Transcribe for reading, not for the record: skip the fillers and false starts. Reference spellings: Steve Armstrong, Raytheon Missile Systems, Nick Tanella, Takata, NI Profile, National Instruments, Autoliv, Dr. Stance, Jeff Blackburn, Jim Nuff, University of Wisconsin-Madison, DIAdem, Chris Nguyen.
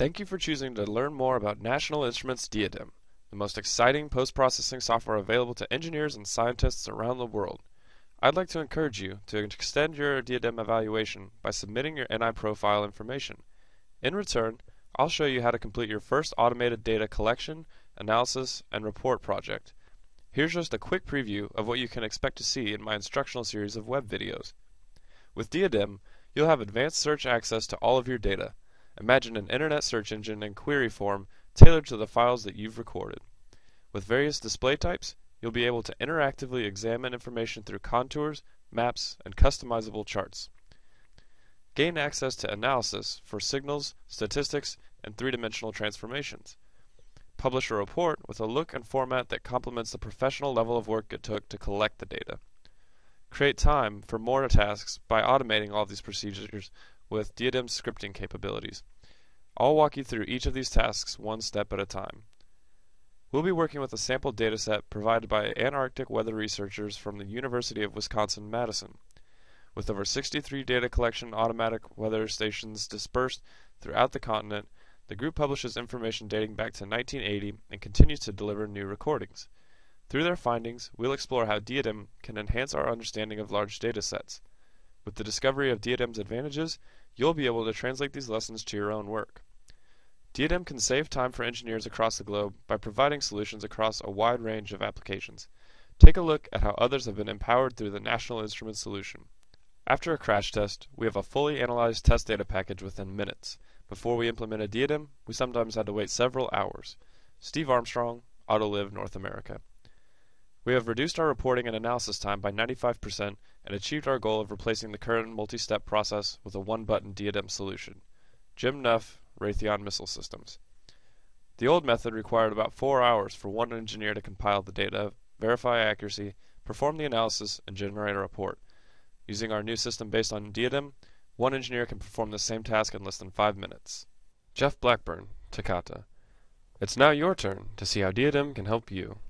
Thank you for choosing to learn more about National Instruments DIAdem, the most exciting post-processing software available to engineers and scientists around the world. I'd like to encourage you to extend your DIAdem evaluation by submitting your NI Profile information. In return, I'll show you how to complete your first automated data collection, analysis, and report project. Here's just a quick preview of what you can expect to see in my instructional series of web videos. With DIAdem, you'll have advanced search access to all of your data. Imagine an internet search engine in query form tailored to the files that you've recorded. With various display types, you'll be able to interactively examine information through contours, maps, and customizable charts. Gain access to analysis for signals, statistics, and three-dimensional transformations. Publish a report with a look and format that complements the professional level of work it took to collect the data. Create time for more tasks by automating all these procedures with DIAdem's scripting capabilities. I'll walk you through each of these tasks one step at a time. We'll be working with a sample dataset provided by Antarctic weather researchers from the University of Wisconsin-Madison. With over 63 data collection automatic weather stations dispersed throughout the continent, the group publishes information dating back to 1980 and continues to deliver new recordings. Through their findings, we'll explore how DIAdem can enhance our understanding of large datasets. With the discovery of DIAdem's advantages, you'll be able to translate these lessons to your own work. DIAdem can save time for engineers across the globe by providing solutions across a wide range of applications. Take a look at how others have been empowered through the National Instruments solution. After a crash test, we have a fully analyzed test data package within minutes. Before we implemented DIAdem, we sometimes had to wait several hours. Steve Armstrong, Autoliv, North America. We have reduced our reporting and analysis time by 95% and achieved our goal of replacing the current multi-step process with a one-button DIAdem solution. Jim Nuff, Raytheon Missile Systems. The old method required about 4 hours for one engineer to compile the data, verify accuracy, perform the analysis, and generate a report. Using our new system based on DIAdem, one engineer can perform the same task in less than 5 minutes. Jeff Blackburn, Takata. It's now your turn to see how DIAdem can help you.